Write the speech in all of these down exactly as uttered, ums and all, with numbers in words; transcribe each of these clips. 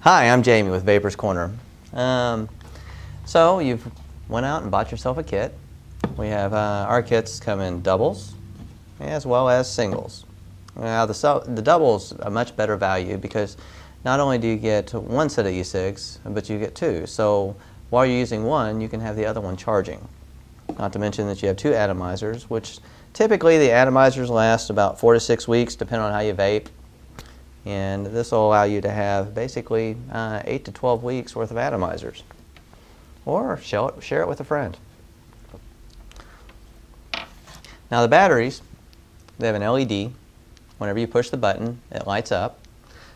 Hi, I'm Jamie with Vapor's Corner. Um, so you've went out and bought yourself a kit. We have uh, our kits come in doubles as well as singles. Now the, so the doubles are much better value because not only do you get one set of e-cigs, but you get two. So while you're using one, you can have the other one charging. Not to mention that you have two atomizers, which typically the atomizers last about four to six weeks, depending on how you vape. And this will allow you to have basically uh, eight to twelve weeks worth of atomizers. Or share it with a friend. Now the batteries, they have an L E D. Whenever you push the button, it lights up.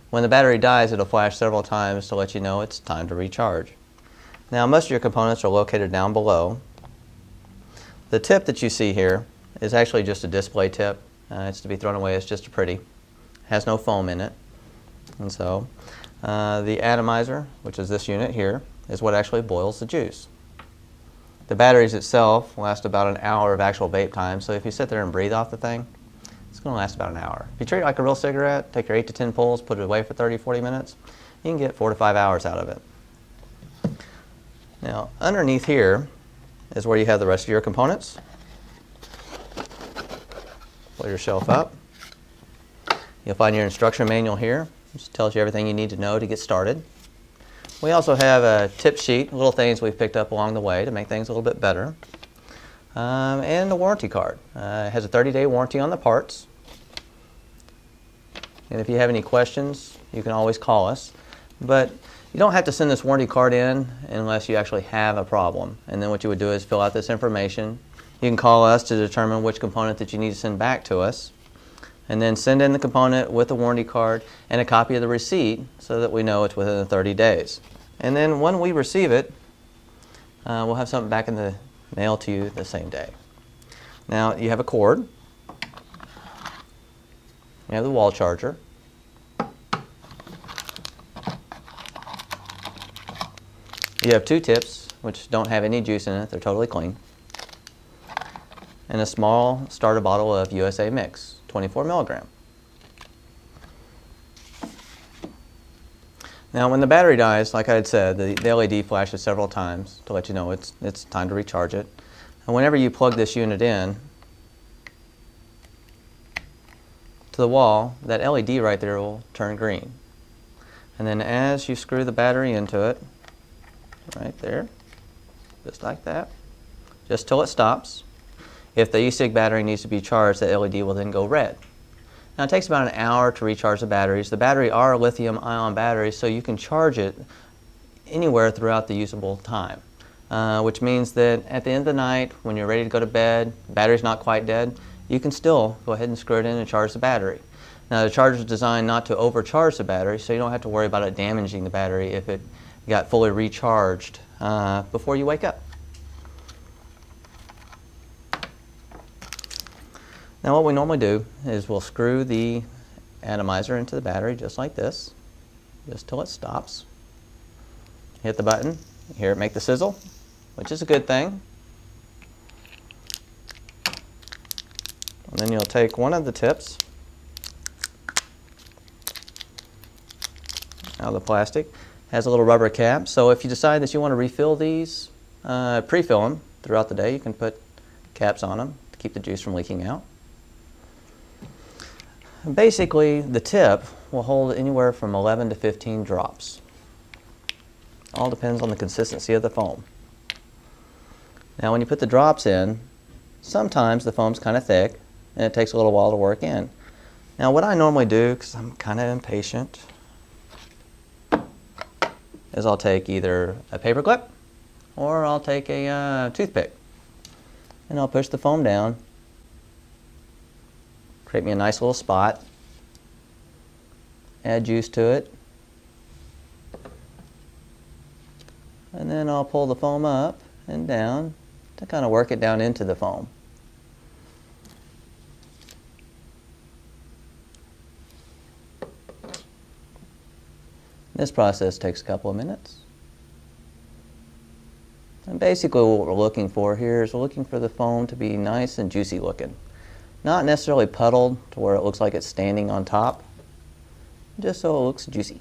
When the battery dies, it'll flash several times to let you know it's time to recharge. Now most of your components are located down below. The tip that you see here is actually just a display tip. Uh, it's to be thrown away, it's just a pretty. Has no foam in it. And so uh, the atomizer, which is this unit here, is what actually boils the juice. The batteries itself last about an hour of actual vape time, so if you sit there and breathe off the thing, it's going to last about an hour. If you treat it like a real cigarette, take your eight to ten pulls, put it away for thirty, forty minutes, you can get four to five hours out of it. Now underneath here is where you have the rest of your components. Pull your shelf up. You'll find your instruction manual here, which tells you everything you need to know to get started. We also have a tip sheet, little things we've picked up along the way to make things a little bit better. Um, and a warranty card. Uh, it has a thirty day warranty on the parts. And if you have any questions, you can always call us. But you don't have to send this warranty card in unless you actually have a problem. And then what you would do is fill out this information. You can call us to determine which component that you need to send back to us. And then send in the component with the warranty card and a copy of the receipt so that we know it's within the thirty days. And then when we receive it, uh, we'll have something back in the mail to you the same day. Now you have a cord, you have the wall charger, you have two tips which don't have any juice in it, they're totally clean, and a small starter bottle of U S A Mix, twenty-four milligram. Now when the battery dies, like I had said, the, the L E D flashes several times to let you know it's, it's time to recharge it. And whenever you plug this unit in to the wall, that L E D right there will turn green. And then as you screw the battery into it, right there, just like that, just till it stops. If the e-cig battery needs to be charged, the L E D will then go red. Now it takes about an hour to recharge the batteries. The batteries are lithium ion batteries, so you can charge it anywhere throughout the usable time. Uh, which means that at the end of the night, when you're ready to go to bed, the battery's not quite dead, you can still go ahead and screw it in and charge the battery. Now the charger is designed not to overcharge the battery, so you don't have to worry about it damaging the battery if it got fully recharged uh, before you wake up. Now what we normally do is we'll screw the atomizer into the battery just like this, just till it stops. Hit the button, you hear it make the sizzle, which is a good thing. And then you'll take one of the tips out of the plastic. It has a little rubber cap, so if you decide that you want to refill these, uh, pre-fill them throughout the day, you can put caps on them to keep the juice from leaking out. Basically, the tip will hold anywhere from eleven to fifteen drops. All depends on the consistency of the foam. Now when you put the drops in, sometimes the foam's kind of thick and it takes a little while to work in. Now what I normally do, because I'm kind of impatient, is I'll take either a paper clip or I'll take a uh, toothpick and I'll push the foam down. Create me a nice little spot, add juice to it, and then I'll pull the foam up and down to kind of work it down into the foam. This process takes a couple of minutes. And basically what we're looking for here is we're looking for the foam to be nice and juicy looking. Not necessarily puddled to where it looks like it's standing on top, just so it looks juicy.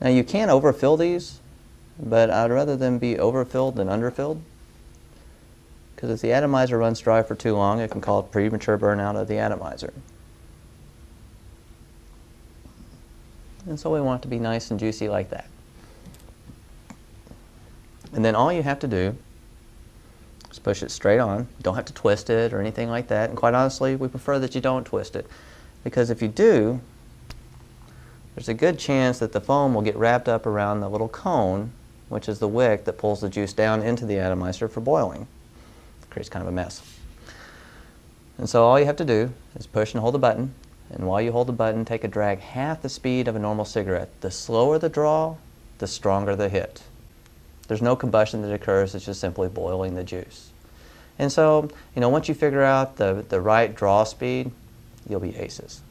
Now you can overfill these, but I'd rather them be overfilled than underfilled, because if the atomizer runs dry for too long, it can cause premature burnout of the atomizer. And so we want it to be nice and juicy like that. And then all you have to do is push it straight on. You don't have to twist it or anything like that. And quite honestly, we prefer that you don't twist it, because if you do, there's a good chance that the foam will get wrapped up around the little cone, which is the wick that pulls the juice down into the atomizer for boiling. It creates kind of a mess. And so all you have to do is push and hold the button. And while you hold the button, take a drag half the speed of a normal cigarette. The slower the draw, the stronger the hit. There's no combustion that occurs, it's just simply boiling the juice. And so, you know, once you figure out the, the right draw speed, you'll be aces.